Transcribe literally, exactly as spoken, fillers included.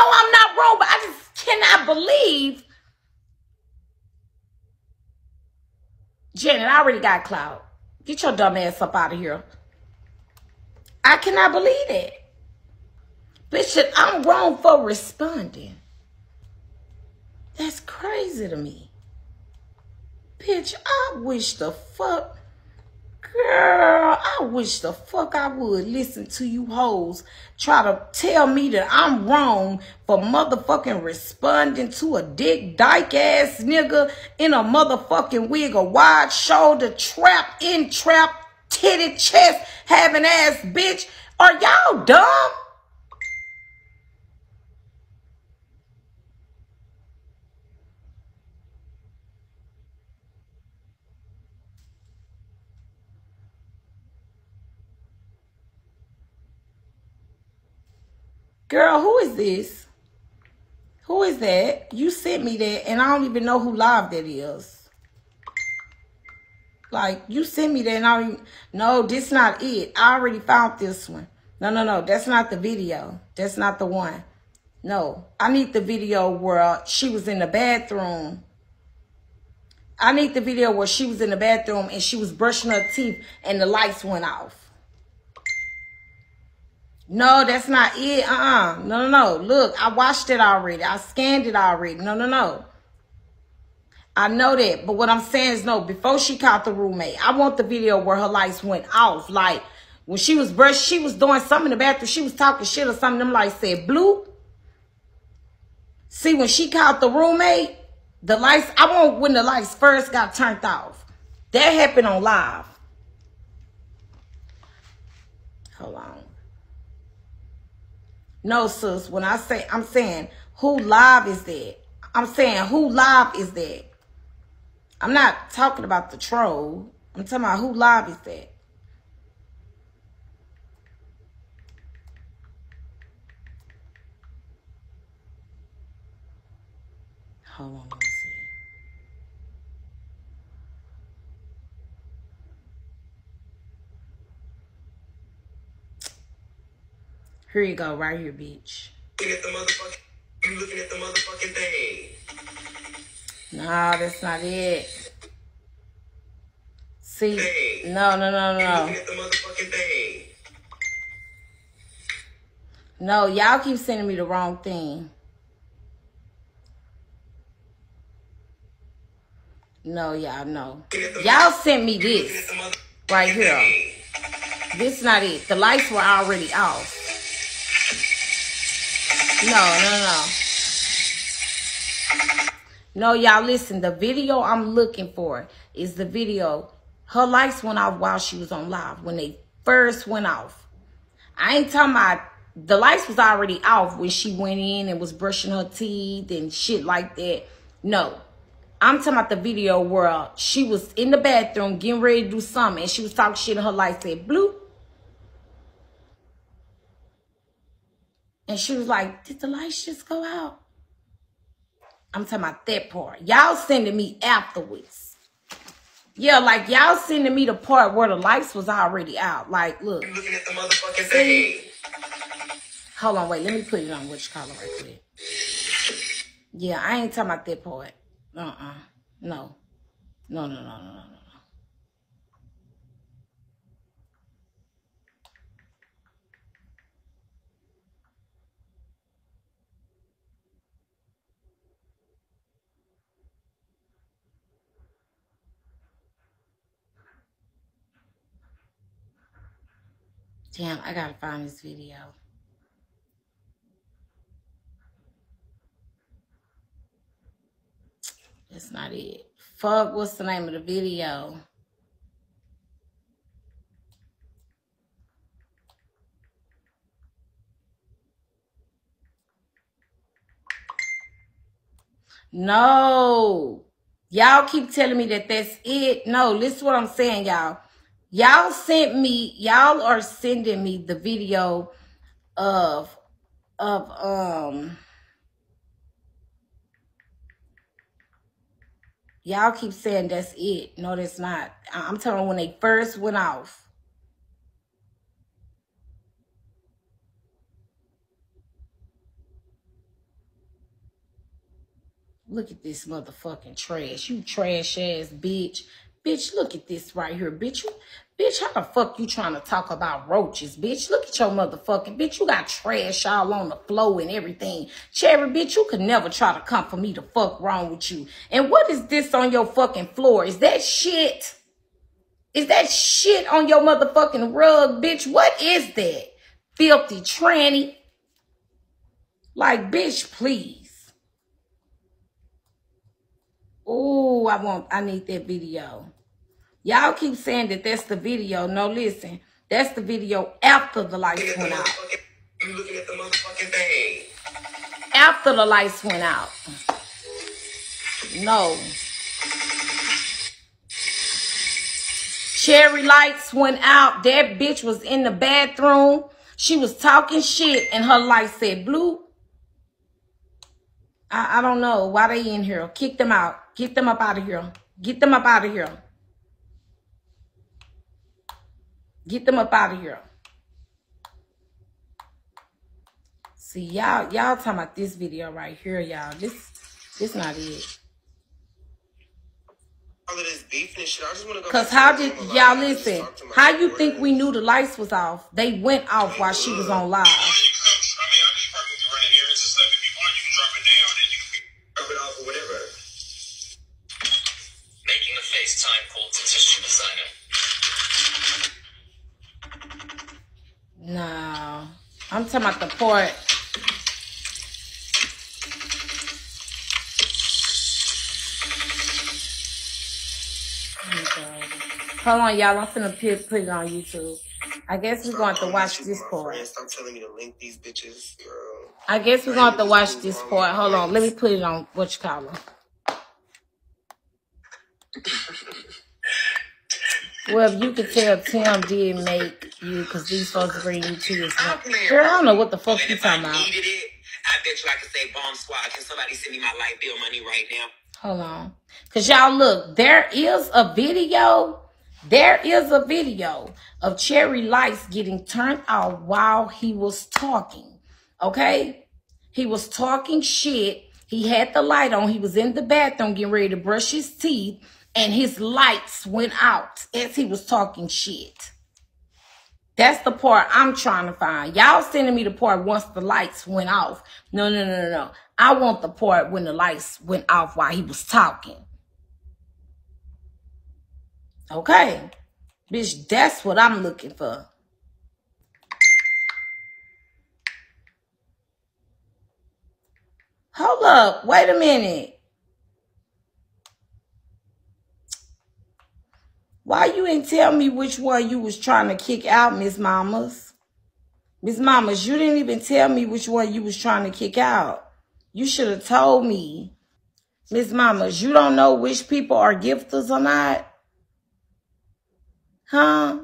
know I'm not wrong, but I just cannot believe. Janet, I already got clout. Get your dumb ass up out of here. I cannot believe that. Bishop, I'm wrong for responding. That's crazy to me. Bitch, I wish the fuck... Girl, I wish the fuck I would listen to you hoes try to tell me that I'm wrong for motherfucking responding to a dick dyke ass nigga in a motherfucking wig, a wide shoulder, trap in trap, titty chest, having ass bitch. Are y'all dumb? Girl, who is this? Who is that? You sent me that, and I don't even know who live that is. Like, you sent me that, and I don't even... No, this not it. I already found this one. No, no, no. That's not the video. That's not the one. No. I need the video where she was in the bathroom. I need the video where she was in the bathroom, and she was brushing her teeth, and the lights went off. No, that's not it. Uh-uh. No, no, no. Look, I watched it already. I scanned it already. No, no, no. I know that. But what I'm saying is, no, before she caught the roommate, I want the video where her lights went off. Like, when she was brushed, she was doing something in the bathroom. She was talking shit or something. Them lights said, bloop. See, when she caught the roommate, the lights, I want when the lights first got turned off. That happened on live. Hold on. No, sis, when I say, I'm saying, who live is that? I'm saying, who live is that? I'm not talking about the troll. I'm talking about who live is that? Hold on, let me see. Here you go, right here, bitch. You looking at the motherfucking thing. Nah, that's not it. See, thing. no, no, no, no. You looking at the motherfucking thing. No, y'all keep sending me the wrong thing. No, y'all, no. Y'all sent me this right here. Thing. This not it. The lights were already off. No, no, no. No, y'all, listen. The video I'm looking for is the video. Her lights went off while she was on live when they first went off. I ain't talking about the lights was already off when she went in and was brushing her teeth and shit like that. No. I'm talking about the video where she was in the bathroom getting ready to do something and she was talking shit and her lights said bloop. And she was like, did the lights just go out? I'm talking about that part. Y'all sending me afterwards. Yeah, like y'all sending me the part where the lights was already out. Like, look. You're looking at the motherfucking thing. Hold on, wait. Let me put it on which color right quick. Yeah, I ain't talking about that part. Uh-uh. No. No, no, no, no, no, no. Damn, I gotta find this video. That's not it. Fuck, what's the name of the video? No. Y'all keep telling me that that's it. No, listen to what I'm saying, y'all. Y'all sent me, y'all are sending me the video of, of, um, y'all keep saying that's it. No, that's not. I'm telling you when they first went off. Look at this motherfucking trash. You trash ass bitch. Bitch, look at this right here, bitch. You, bitch, how the fuck you trying to talk about roaches, bitch? Look at your motherfucking, bitch, you got trash all on the floor and everything. Cherry, bitch, you could never try to come for me. The fuck wrong with you? And what is this on your fucking floor? Is that shit? Is that shit on your motherfucking rug, bitch? What is that? Filthy tranny. Like, bitch, please. Oh, I want, I need that video. Y'all keep saying that that's the video. No, listen, that's the video after the lights went out. You looking at the motherfucking thing. After the lights went out. No. Cherry lights went out. That bitch was in the bathroom. She was talking shit and her light said blue. I, I don't know why they in here. Kick them out. Get them up out of here. Get them up out of here. Get them up out of here. See, y'all, y'all talking about this video right here, y'all. This, this not it. Because how did y'all listen? How you think we knew the lights was off? They went off while she was on live. Making a FaceTime call to tissue designer. No, I'm talking about the part. Hold on, y'all. I'm finna put, put it on YouTube. I guess we're going to have to watch this part. Stop telling me to link these bitches, girl. I guess we're going to have to watch this part. Hold on. Let me put it on what you call it. Well, if you could tell Tim did make you because these folks bring you to this. Girl, I don't know what the fuck you talking about. I needed it. I bet you I could say bomb squad. Can somebody send me my light bill money right now? Hold on. Because y'all look, there is a video. There is a video of Cherry lights getting turned off while he was talking, okay? He was talking shit. He had the light on. He was in the bathroom getting ready to brush his teeth, and his lights went out as he was talking shit. That's the part I'm trying to find. Y'all sending me the part once the lights went off. No, no, no, no, no. I want the part when the lights went off while he was talking. Okay, bitch, that's what I'm looking for. Hold up, wait a minute. Why you didn't tell me which one you was trying to kick out, Miss Mamas? Miss Mamas, you didn't even tell me which one you was trying to kick out. You should have told me. Miss Mamas, you don't know which people are gifters or not? Huh?